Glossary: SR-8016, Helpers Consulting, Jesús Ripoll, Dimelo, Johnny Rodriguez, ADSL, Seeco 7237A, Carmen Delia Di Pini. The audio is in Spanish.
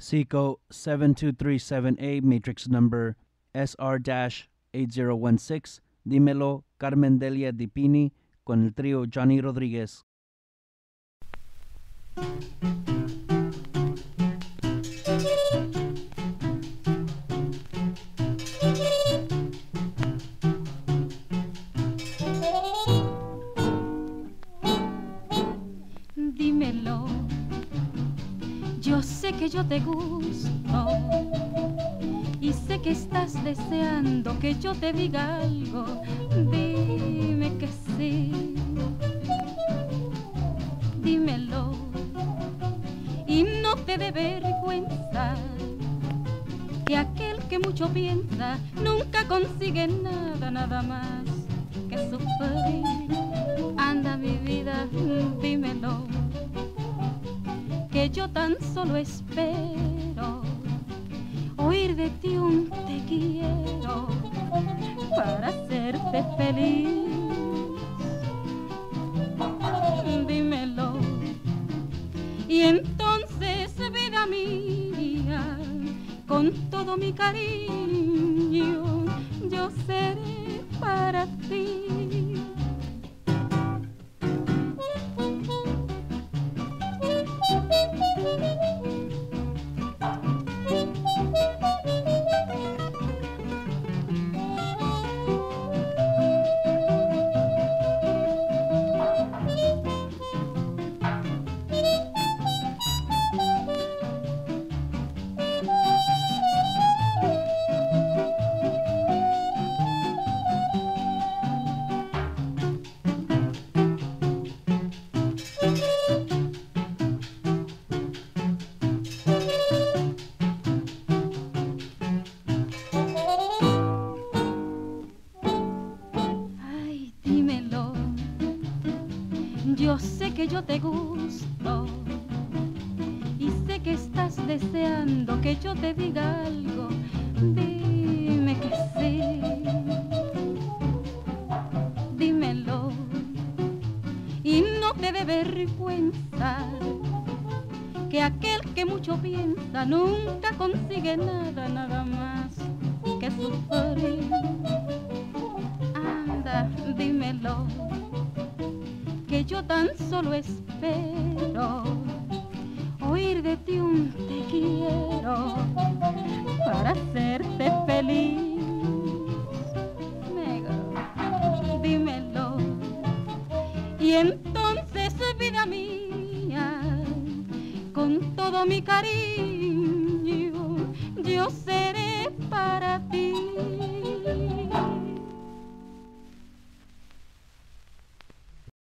Seeco 7237A, matrix number SR-8016. Dímelo, Carmen Delia Di Pini, con el trío Johnny Rodriguez. Dímelo, yo sé que yo te gusto y sé que estás deseando que yo te diga algo. Dime que sí. Dímelo y no te dé vergüenza que aquel que mucho piensa nunca consigue nada, nada más que sufrir. Anda, mi vida, dímelo, que yo tan solo espero oír de ti un te quiero para hacerte feliz. Y entonces, vida mía, con todo mi cariño, yo seré para ti. Yo sé que yo te gusto y sé que estás deseando que yo te diga algo. Dime que sí. Dímelo y no te dé vergüenza que aquel que mucho piensa nunca consigue nada, nada más que sufrir. Anda, dímelo, que yo tan solo espero oír de ti un te quiero para hacerte feliz. Dímelo y entonces, vida mía, con todo mi cariño,